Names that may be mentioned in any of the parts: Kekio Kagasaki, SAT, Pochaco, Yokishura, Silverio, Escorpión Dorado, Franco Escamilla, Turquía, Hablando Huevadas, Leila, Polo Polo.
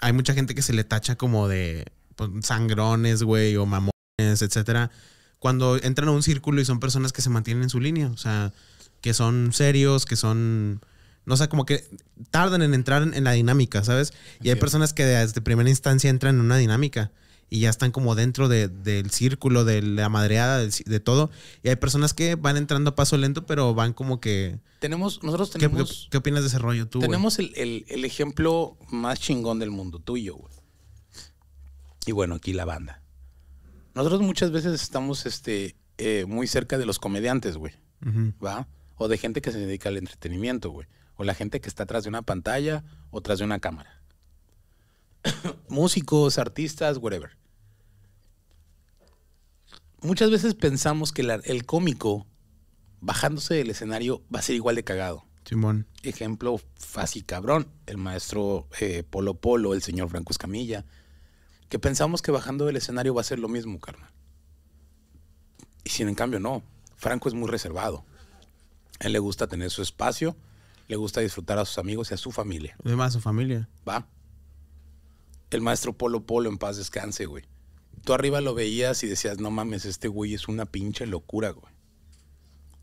hay mucha gente que se le tacha como de pues, sangrones, güey, o mamones, etcétera, cuando entran a un círculo y son personas que se mantienen en su línea, o sea, que son serios, que son... No sé, como que tardan en entrar en la dinámica, ¿sabes? Y hay personas que desde primera instancia entran en una dinámica y ya están como dentro del círculo, de la madreada, de todo. Y hay personas que van entrando a paso lento, pero van como que... Nosotros tenemos... ¿Qué opinas de ese rollo tú, tenemos el ejemplo más chingón del mundo, tú y yo, güey. Y bueno, aquí la banda. Nosotros muchas veces estamos muy cerca de los comediantes, güey. ¿Va? O de gente que se dedica al entretenimiento, güey. O la gente que está atrás de una pantalla o atrás de una cámara. Músicos, artistas, whatever. Muchas veces pensamos que el cómico, bajándose del escenario, va a ser igual de cagado. Simón. Ejemplo fácil, cabrón. El maestro Polo Polo, el señor Franco Escamilla. Que pensamos que bajando del escenario va a ser lo mismo, carnal. Y sin en cambio, no. Franco es muy reservado. A él le gusta tener su espacio. Le gusta disfrutar a sus amigos y a su familia. Además, su familia. Va. El maestro Polo Polo, en paz descanse, güey. Tú arriba lo veías y decías, no mames, este güey es una pinche locura, güey.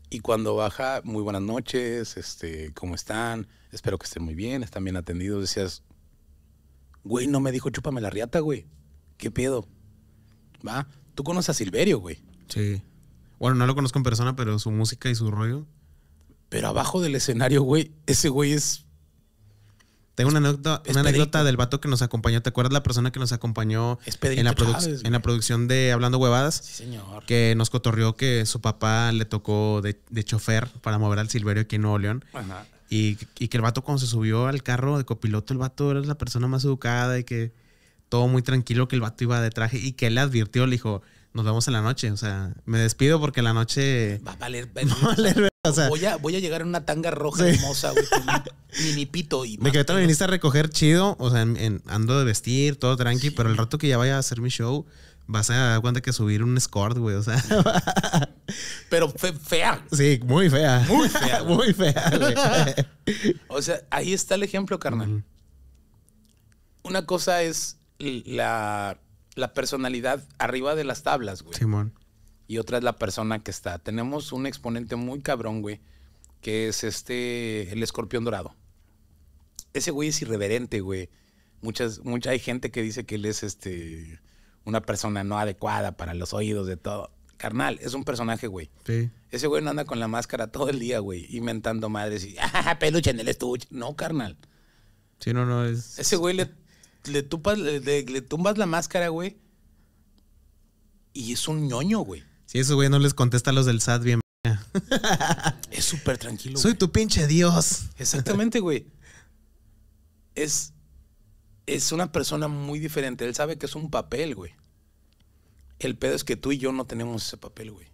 Y cuando baja, muy buenas noches, ¿cómo están? Espero que estén muy bien, están bien atendidos. Decías, güey, no me dijo chúpame la riata, güey. ¿Qué pedo? Va. Tú conoces a Silverio, güey. Sí. Bueno, no lo conozco en persona, pero su música y su rollo. Pero abajo del escenario, güey, ese güey es... Tengo una anécdota del vato que nos acompañó. ¿Te acuerdas la persona que nos acompañó en la producción de Hablando Huevadas? Sí, señor. Que nos cotorrió que su papá le tocó de chofer para mover al Silverio aquí en Nuevo León. Ajá. Y que el vato cuando se subió al carro de copiloto, el vato era la persona más educada y que todo muy tranquilo, que el vato iba de traje y que él le advirtió, le dijo... Nos vemos en la noche, o sea, me despido porque en la noche... Va a valer, o sea, voy a llegar en una tanga roja hermosa, güey, con mi minipito y... Me quedé también viniste a recoger chido, o sea, ando de vestir, todo tranqui, sí. Pero el rato que ya vaya a hacer mi show, vas a dar cuenta que subir un escort, güey, o sea... Pero fea. Sí, muy fea. Muy fea. Muy fea, güey. O sea, ahí está el ejemplo, carnal. Una cosa es la personalidad arriba de las tablas, güey. Simón. Y otra es la persona que está. Tenemos un exponente muy cabrón, güey, que es el Escorpión Dorado. Ese güey es irreverente, güey. Mucha hay gente que dice que él es una persona no adecuada para los oídos de todo. Carnal, es un personaje, güey. Sí. Ese güey no anda con la máscara todo el día, güey, inventando madres y peluche en el estuche. No, carnal. Sí, no es. Ese güey le tumbas la máscara, güey. Y es un ñoño, güey. Sí, eso, güey, no les contesta a los del SAT bien. Es súper tranquilo. Soy tu pinche Dios. Exactamente, güey. Es una persona muy diferente. Él sabe que es un papel, güey. El pedo es que tú y yo no tenemos ese papel, güey.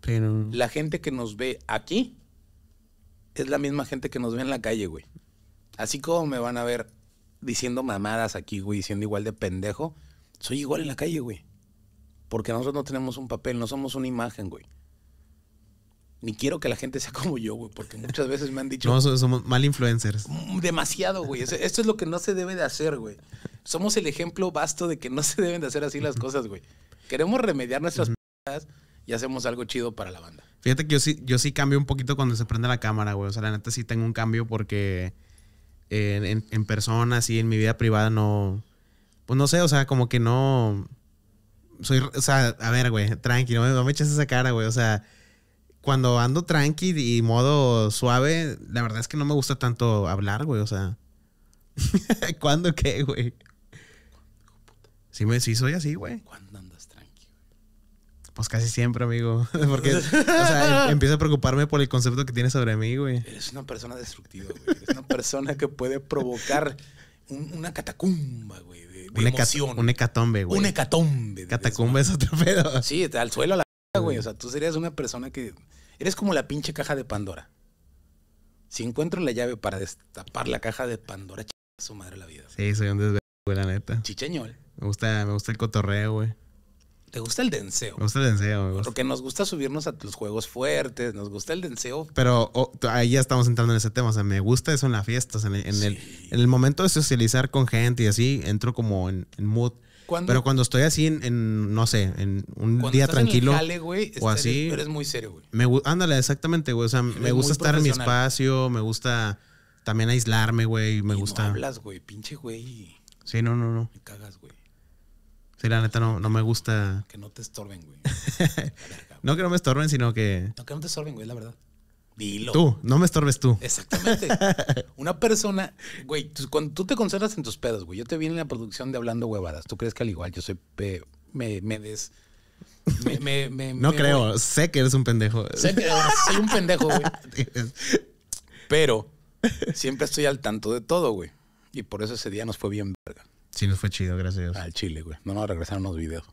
Pero... La gente que nos ve aquí es la misma gente que nos ve en la calle, güey. Así como me van a ver... diciendo mamadas aquí, güey, siendo igual de pendejo, soy igual en la calle, güey. Porque nosotros no tenemos un papel, no somos una imagen, güey. Ni quiero que la gente sea como yo, güey, porque muchas veces me han dicho... No, somos mal influencers. Demasiado, güey. Esto es lo que no se debe de hacer, güey. Somos el ejemplo vasto de que no se deben de hacer así las cosas, güey. Queremos remediar nuestras p***as y hacemos algo chido para la banda. Fíjate que yo sí cambio un poquito cuando se prende la cámara, güey. O sea, la neta sí tengo un cambio porque... En persona, así, en mi vida privada, no... Pues no sé, o sea, como que no... Soy... O sea, a ver, güey, tranqui, no me eches esa cara, güey. O sea, cuando ando tranqui y modo suave, la verdad es que no me gusta tanto hablar, güey, o sea... ¿Cuándo qué, güey? Sí soy así, güey. ¿Cuándo andas tranqui? Pues casi siempre, amigo. Porque, o sea, empiezo a preocuparme por el concepto que tienes sobre mí, güey. Eres una persona destructiva, güey. Eres una persona que puede provocar una catacumba, güey, de emoción. Un hecatombe, güey. Un hecatombe. Catacumba es otro pedo. Sí, al suelo a la c***, güey. O sea, tú serías una persona que... Eres como la pinche caja de Pandora. Si encuentro la llave para destapar la caja de Pandora, a su madre la vida. Sí, soy un desvergüenza, güey, la neta. Chicheñol. Me gusta el cotorreo, güey. ¿Te gusta el denseo? Me gusta el denseo. Me gusta. Porque nos gusta subirnos a los juegos fuertes, nos gusta el denseo. Pero ahí ya estamos entrando en ese tema. O sea, me gusta eso en las fiestas, en el momento de socializar con gente y así, entro como en mood. ¿Cuándo? Pero cuando estoy así en no sé, en un día tranquilo. En el jale, güey, o así. Eres muy serio, güey. Ándale, exactamente, güey. O sea, me gusta estar en mi espacio, me gusta también aislarme, güey. Me gusta. No hablas, güey, pinche güey. Sí, no. Me cagas, güey. Sí, la neta no me gusta. Que no te estorben, güey. No que no me estorben, sino que. No, que no te estorben, güey, la verdad. Dilo. Tú, no me estorbes tú. Exactamente. Una persona, güey, cuando tú te concentras en tus pedos, güey. Yo te vi en la producción de Hablando Huevadas. ¿Tú crees que al igual yo soy No creo, sé que eres un pendejo. Sé que soy un pendejo, güey. Pero siempre estoy al tanto de todo, güey. Y por eso ese día nos fue bien verga. Sí, nos fue chido, gracias a Dios. Al chile, güey. No nos regresaron los videos.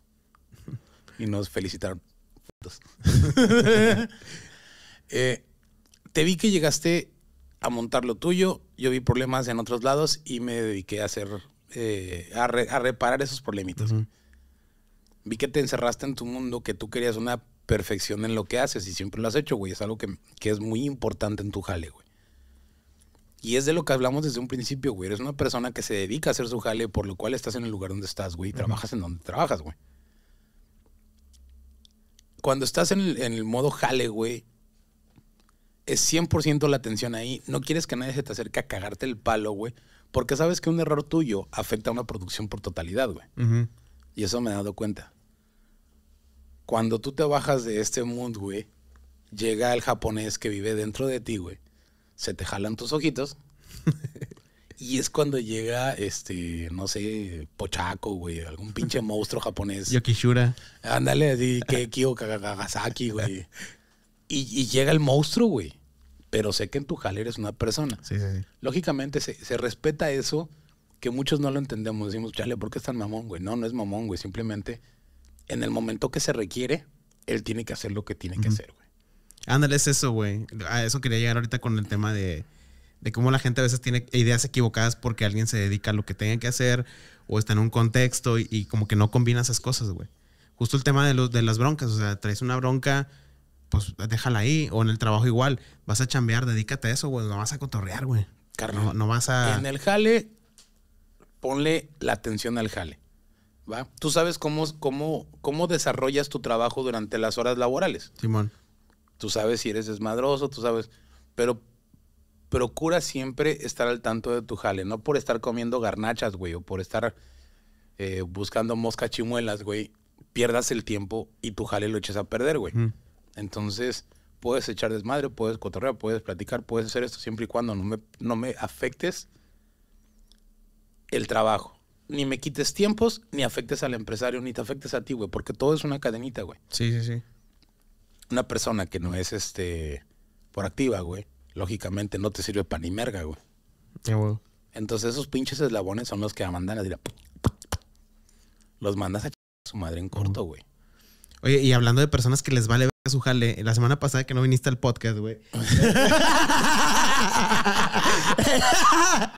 Y nos felicitaron. Te vi que llegaste a montar lo tuyo, yo vi problemas en otros lados y me dediqué a hacer, a reparar esos problemitas. Uh-huh. Vi que te encerraste en tu mundo, que tú querías una perfección en lo que haces y siempre lo has hecho, güey. Es algo que es muy importante en tu jale, güey. Y es de lo que hablamos desde un principio, güey. Eres una persona que se dedica a hacer su jale, por lo cual estás en el lugar donde estás, güey. Y trabajas en donde trabajas, güey. Cuando estás en el modo jale, güey, es 100% la atención ahí. No quieres que nadie se te acerque a cagarte el palo, güey. Porque sabes que un error tuyo afecta a una producción por totalidad, güey. Uh-huh. Y eso me he dado cuenta. Cuando tú te bajas de este mood, güey, llega el japonés que vive dentro de ti, güey. Se te jalan tus ojitos. Y es cuando llega, no sé, Pochaco, güey. Algún pinche monstruo japonés. Yokishura. Ándale, así, Kekio Kagasaki, güey. Y llega el monstruo, güey. Pero sé que en tu jale eres una persona. Sí. Lógicamente se respeta eso, que muchos no lo entendemos. Decimos, chale, ¿por qué es tan mamón, güey? No es mamón, güey. Simplemente, en el momento que se requiere, él tiene que hacer lo que tiene que hacer, güey. Ándale, es eso, güey. A eso quería llegar ahorita con el tema de cómo la gente a veces tiene ideas equivocadas porque alguien se dedica a lo que tenga que hacer o está en un contexto y como que no combina esas cosas, güey. Justo el tema de las broncas. O sea, traes una bronca, pues déjala ahí. O en el trabajo igual. Vas a chambear, dedícate a eso, güey. No vas a cotorrear, güey. No vas a... En el jale, ponle la atención al jale, ¿va? Tú sabes cómo desarrollas tu trabajo durante las horas laborales. Simón. Tú sabes si eres desmadroso, tú sabes. Pero procura siempre estar al tanto de tu jale. No por estar comiendo garnachas, güey. O por estar buscando mosca chimuelas, güey. Pierdas el tiempo y tu jale lo eches a perder, güey. Entonces, puedes echar desmadre, puedes cotorrear, puedes platicar, puedes hacer esto siempre y cuando no me afectes el trabajo. Ni me quites tiempos, ni afectes al empresario, ni te afectes a ti, güey. Porque todo es una cadenita, güey. Sí. Una persona que no es por activa, güey, lógicamente no te sirve para ni merga, güey. Yeah, well. Entonces esos pinches eslabones son los que mandan a decir, los mandas a su madre en corto, güey. Oye, y hablando de personas que les vale verga su jale, la semana pasada que no viniste al podcast, güey.